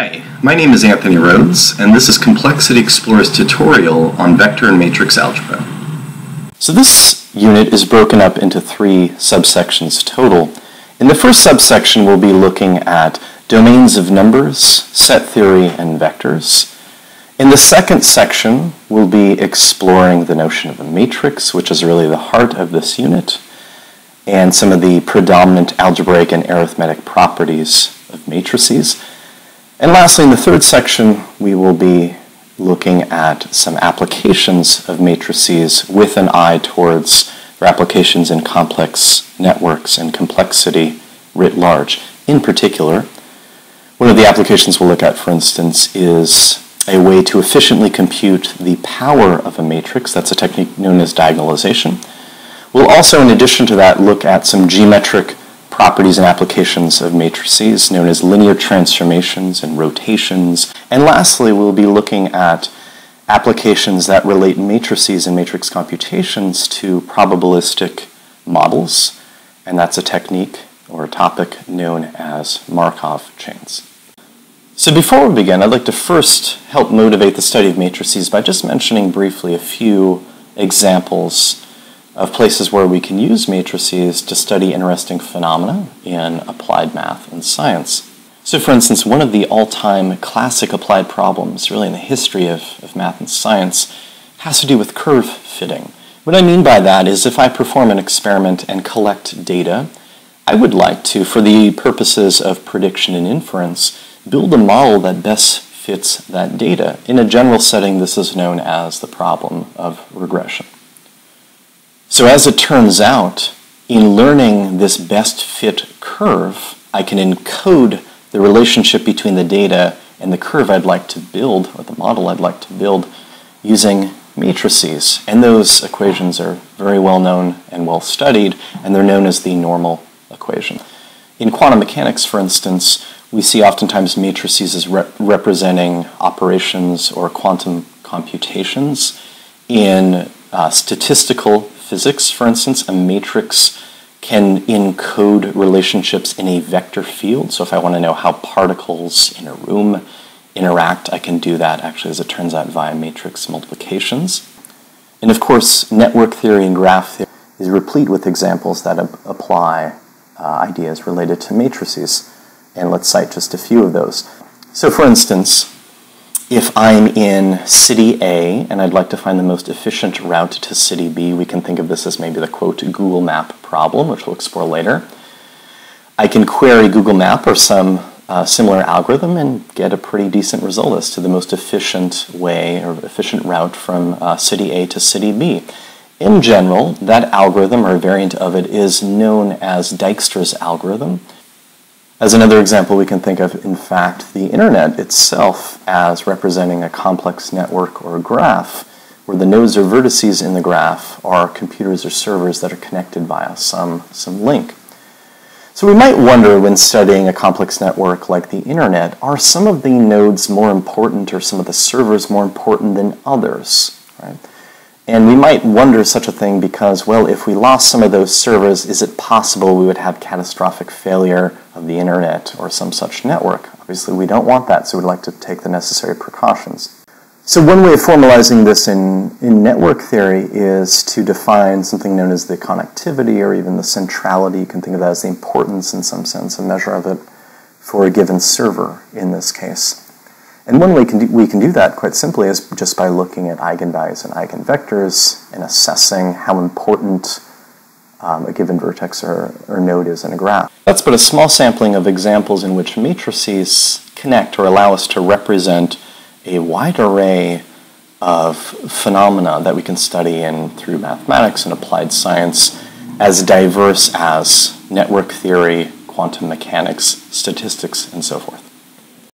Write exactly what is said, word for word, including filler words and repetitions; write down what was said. Hi, my name is Anthony Rhodes, and this is Complexity Explorer's tutorial on vector and matrix algebra. So this unit is broken up into three subsections total. In the first subsection, we'll be looking at domains of numbers, set theory, and vectors. In the second section, we'll be exploring the notion of a matrix, which is really the heart of this unit, and some of the predominant algebraic and arithmetic properties of matrices. And lastly, in the third section, we will be looking at some applications of matrices with an eye towards their applications in complex networks and complexity writ large. In particular, one of the applications we'll look at, for instance, is a way to efficiently compute the power of a matrix. That's a technique known as diagonalization. We'll also, in addition to that, look at some geometric properties and applications of matrices known as linear transformations and rotations. And lastly, we'll be looking at applications that relate matrices and matrix computations to probabilistic models, and that's a technique or a topic known as Markov chains. So before we begin, I'd like to first help motivate the study of matrices by just mentioning briefly a few examples of places where we can use matrices to study interesting phenomena in applied math and science. So for instance, one of the all-time classic applied problems, really in the history of, of math and science, has to do with curve fitting. What I mean by that is if I perform an experiment and collect data, I would like to, for the purposes of prediction and inference, build a model that best fits that data. In a general setting, this is known as the problem of regression. So as it turns out, in learning this best fit curve, I can encode the relationship between the data and the curve I'd like to build, or the model I'd like to build, using matrices. And those equations are very well known and well studied, and they're known as the normal equation. In quantum mechanics, for instance, we see oftentimes matrices as rep- representing operations or quantum computations. In uh, statistical physics, for instance, a matrix can encode relationships in a vector field. So if I want to know how particles in a room interact, I can do that, actually, as it turns out, via matrix multiplications. And of course, network theory and graph theory is replete with examples that apply uh, ideas related to matrices. And let's cite just a few of those. So for instance, if I'm in city A and I'd like to find the most efficient route to city B, we can think of this as maybe the quote Google Map problem, which we'll explore later. I can query Google Map or some uh, similar algorithm and get a pretty decent result as to the most efficient way or efficient route from uh, city A to city B. In general, that algorithm or a variant of it is known as Dijkstra's algorithm. As another example, we can think of, in fact, the internet itself as representing a complex network or a graph where the nodes or vertices in the graph are computers or servers that are connected via some, some link. So we might wonder, when studying a complex network like the internet, are some of the nodes more important or some of the servers more important than others, right? And we might wonder such a thing because, well, if we lost some of those servers, is it possible we would have catastrophic failure of the internet or some such network? Obviously, we don't want that, so we'd like to take the necessary precautions. So one way of formalizing this in, in network theory is to define something known as the connectivity or even the centrality. You can think of that as the importance, in some sense, a measure of it for a given server in this case. And one way can do, we can do that quite simply is just by looking at eigenvalues and eigenvectors and assessing how important um, a given vertex or, or node is in a graph. That's but a small sampling of examples in which matrices connect or allow us to represent a wide array of phenomena that we can study in through mathematics and applied science, as diverse as network theory, quantum mechanics, statistics, and so forth.